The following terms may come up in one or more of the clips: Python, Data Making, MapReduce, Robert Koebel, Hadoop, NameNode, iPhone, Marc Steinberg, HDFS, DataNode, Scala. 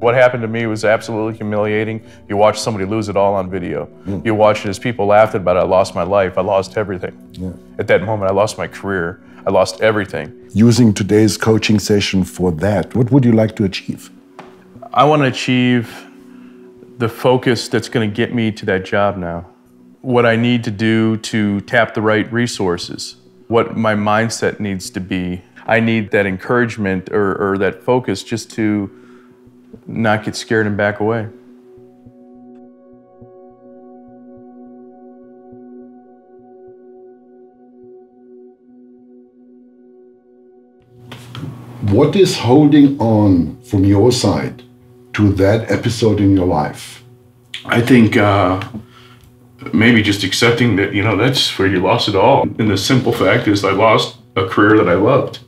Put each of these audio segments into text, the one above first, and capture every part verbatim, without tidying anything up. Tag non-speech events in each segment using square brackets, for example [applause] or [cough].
What happened to me was absolutely humiliating. You watch somebody lose it all on video. Mm. You watch it as people laughed about it. I lost my life. I lost everything. Yeah. At that moment, I lost my career. I lost everything. Using today's coaching session for that, what would you like to achieve? I want to achieve the focus that's going to get me to that job now. What I need to do to tap the right resources. What my mindset needs to be. I need that encouragement or, or that focus just to not get scared and back away. What is holding on from your side to that episode in your life? I think uh, maybe just accepting that, you know, that's where you lost it all. And the simple fact is I lost a career that I loved.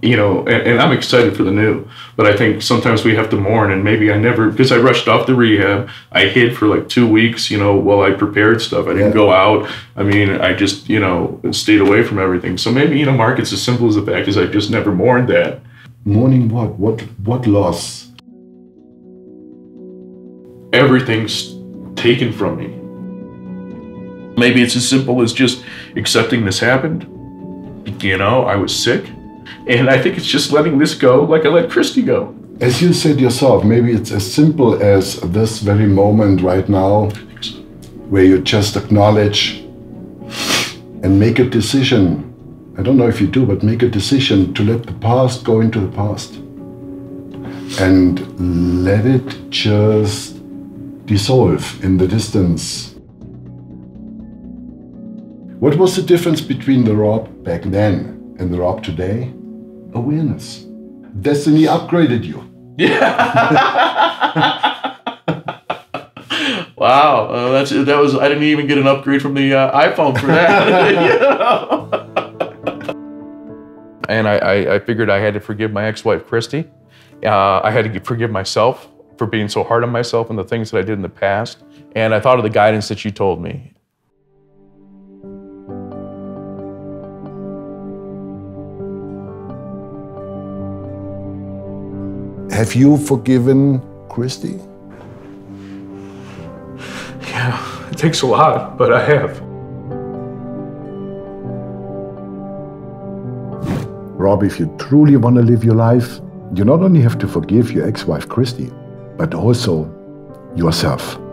You know, and, and I'm excited for the new, but I think sometimes we have to mourn, and maybe I never, because I rushed off to rehab, I hid for like two weeks, you know, while I prepared stuff. I didn't yeah. go out. I mean, I just, you know, stayed away from everything. So maybe, you know, Mark, it's as simple as the fact is I just never mourned that. Mourning what? What, what loss? Everything's taken from me. Maybe it's as simple as just accepting this happened. You know, I was sick. And I think it's just letting this go like I let Christy go. As you said yourself, maybe it's as simple as this very moment right now, so. Where you just acknowledge and make a decision. I don't know if you do, but make a decision to let the past go into the past. And let it just dissolve in the distance. What was the difference between the Rob back then and the Rob today? Awareness. Destiny upgraded you. Yeah. Wow. Uh, that's that was. I didn't even get an upgrade from the uh, iPhone for that. You know? [laughs] And I, I, I figured I had to forgive my ex-wife Christy. Uh, I had to forgive myself for being so hard on myself and the things that I did in the past. And I thought of the guidance that you told me. Have you forgiven Christy? Yeah, it takes a lot, but I have. Rob, if you truly want to live your life, you not only have to forgive your ex-wife Christy, but also yourself.